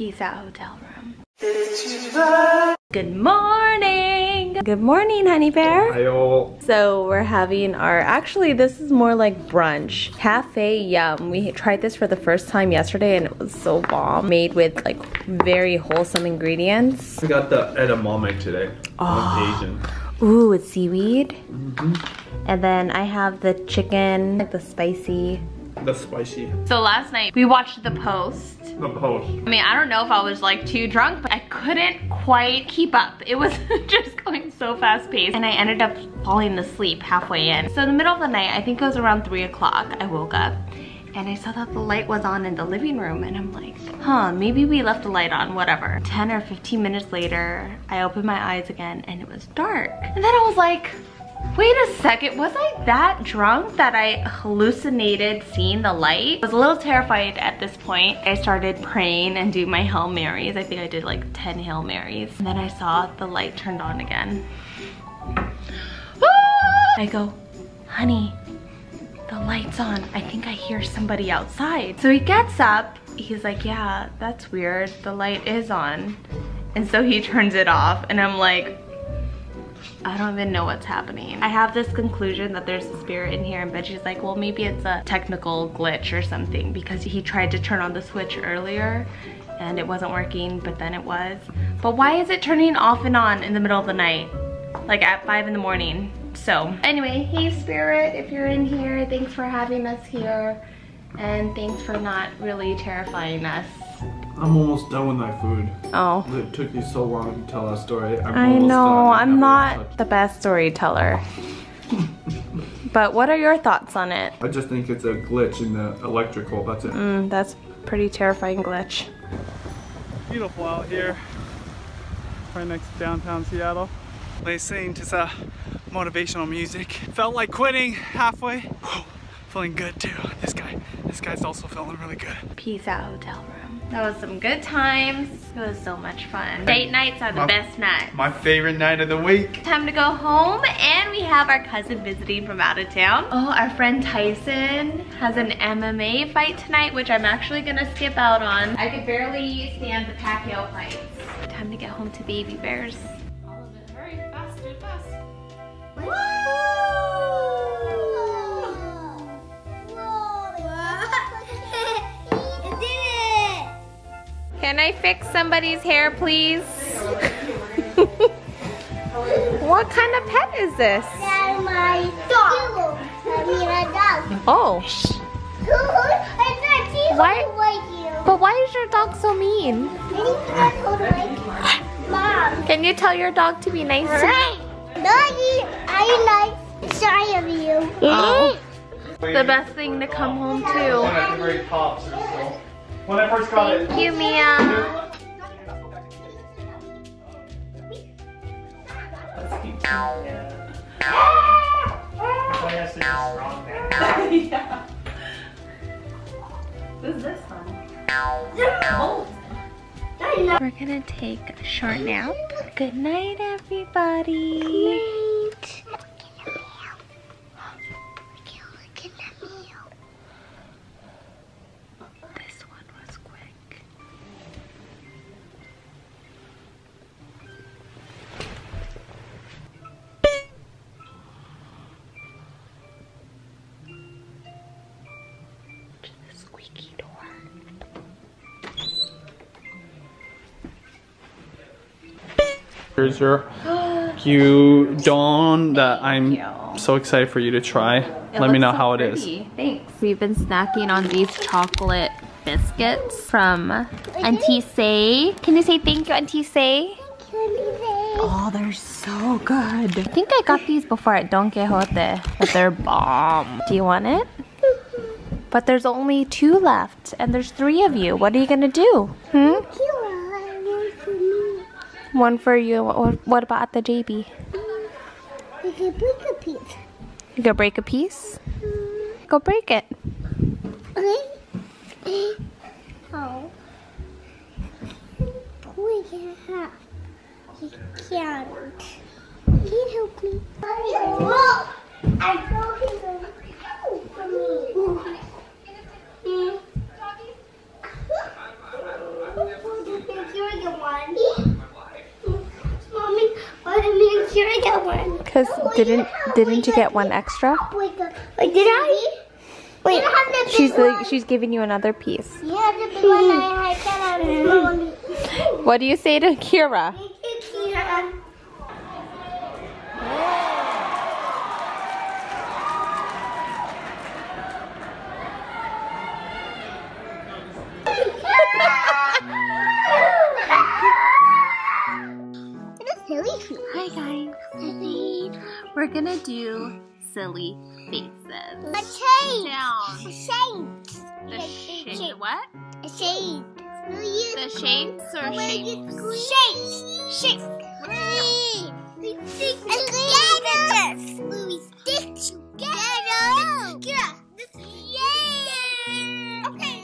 piece at hotel room. Good morning! Good morning, honey bear! Ohio. So we're having our, actually this is more like brunch. Cafe Yum. We tried this for the first time yesterday and it was so bomb. Made with like very wholesome ingredients. We got the edamame today. Oh. Asian. Ooh, it's seaweed. Mm-hmm. And then I have the chicken, like the spicy. That's spicy. So last night we watched The Post. The Post. I mean, I don't know if I was like too drunk, but I couldn't quite keep up. It was just going so fast paced and I ended up falling asleep halfway in. So in the middle of the night, I think it was around 3 o'clock, I woke up and I saw that the light was on in the living room and I'm like, huh, maybe we left the light on, whatever. 10 or 15 minutes later, I opened my eyes again and it was dark. And then I was like, wait a second, was I that drunk that I hallucinated seeing the light? I was a little terrified at this point. I started praying and doing my Hail Marys. I think I did like 10 Hail Marys. And then I saw the light turned on again. Ah! I go, honey, the light's on. I think I hear somebody outside. So he gets up. He's like, yeah, that's weird. The light is on. And so he turns it off and I'm like, I don't even know what's happening. I have this conclusion that there's a spirit in here and Benji's like, well, maybe it's a technical glitch or something because he tried to turn on the switch earlier and it wasn't working, but then it was. But why is it turning off and on in the middle of the night? Like at 5 in the morning, so. Anyway, hey spirit, if you're in here, thanks for having us here and thanks for not really terrifying us. I'm almost done with my food. Oh. It took you so long to tell that story. I know, I'm not the best storyteller. But what are your thoughts on it? I just think it's a glitch in the electrical, that's it. That's a pretty terrifying glitch. Beautiful out here, right next to downtown Seattle. They sing to some motivational music. Felt like quitting halfway. Whoa, feeling good too. This guy's also feeling really good. Peace out, hotel room. That was some good times. It was so much fun. Date nights are the best nights. My favorite night of the week. Time to go home and we have our cousin visiting from out of town. Oh, our friend Tyson has an MMA fight tonight, which I'm actually gonna skip out on. I could barely stand the Pacquiao fights. Time to get home to baby bears. All of it, hurry, fast, do fast. Can I fix somebody's hair, please? What kind of pet is this? That's my dog. I mean, a dog. Oh. Why? But why is your dog so mean? Mom. Can you tell your dog to be nice to you? Doggy, I like shy of you. Oh. The best thing to come home to. When I first got it. Thank you, Mia. Yeah. Who's this one? We're gonna take a short nap. Good night, everybody. Good night. Here's your cute Dawn that I'm so excited for you to try. Let me know how it is. Thanks. We've been snacking on these chocolate biscuits from Auntie Say. Can you say thank you, Auntie Say? Thank you, Auntie Say. Oh, they're so good. I think I got these before at Don Quixote, but they're bomb. Do you want it? But there's only 2 left, and there's 3 of you. What are you gonna do? Hmm? One for you. What about at the JB? You can break a piece. You can break a piece? Go break it. Oh. Break it half. You can't. Can you help me? I know he's going to help me. get one? Mommy, why did me and Kira get one? Because didn't you get one extra? Wait, did I? Wait, she's giving you another piece. Yeah, the big one I had Mommy. What do you say to Kira? Thank you, Kira. Hi guys, we're gonna do silly faces. The shades. Down. The shades. The shades. What? The shades. The shades or shapes? Shapes. Shapes. We stick together. We stick together. Yeah. Yay! Okay.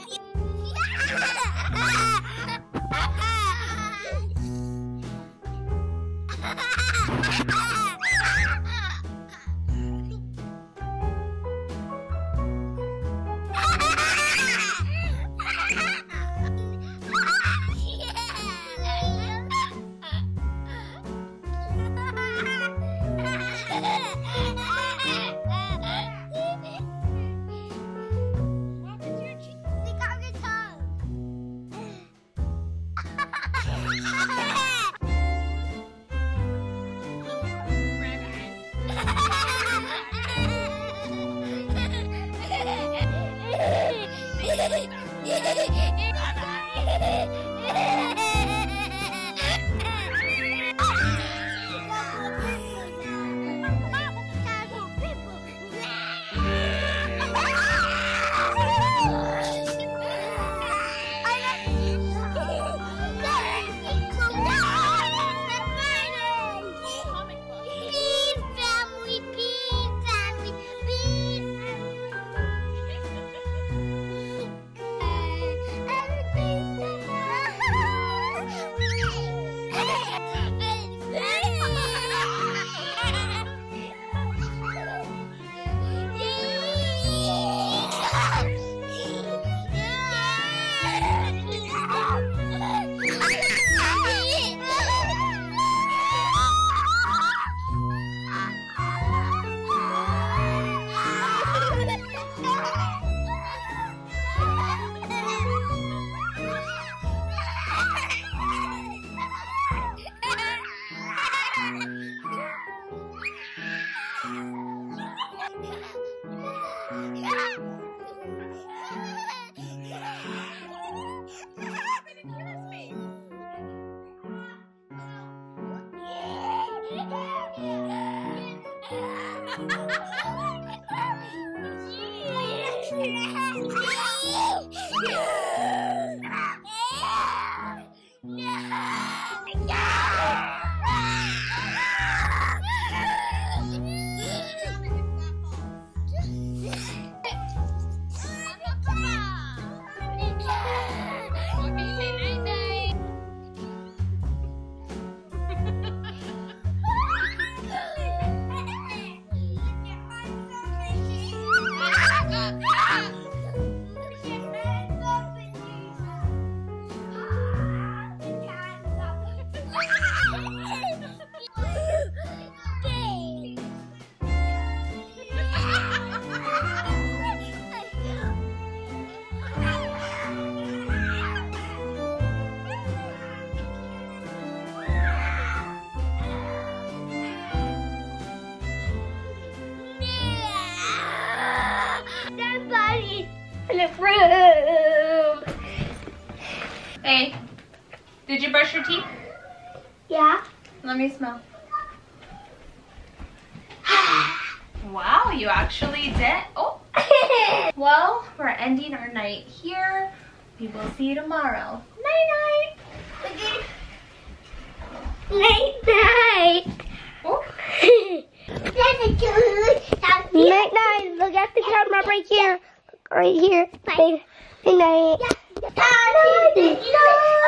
Hey, did you brush your teeth? Yeah. Let me smell. Wow, you actually did. Oh. Well, we're ending our night here. We will see you tomorrow. Night night. Night night. Oh. Night night. Look at the camera right here. Right here. Bye. Say night. Yeah.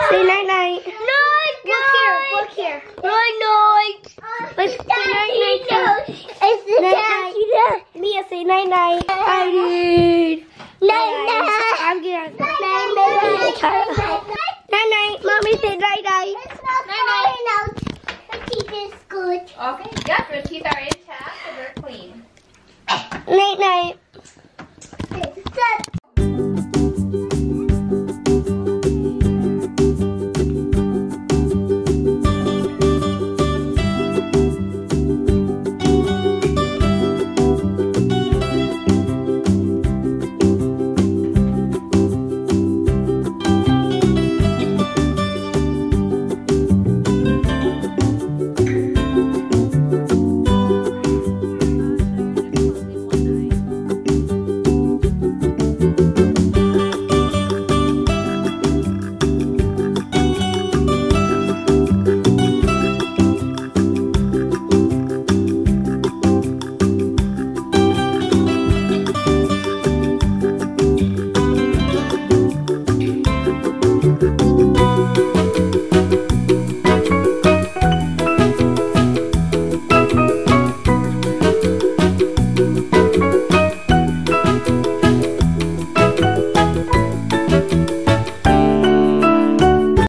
Say night night. Night night. Look here. Look here. Night night. Let's say night night. It's the night night. Mia, say night night. I'm good. Night night. I'm good. Night night. Night night. Mommy. teeth in, Nai-Nai. It's not falling out. The teeth is good. Okay, yes, your teeth are intact and they're clean. Nai-Nai.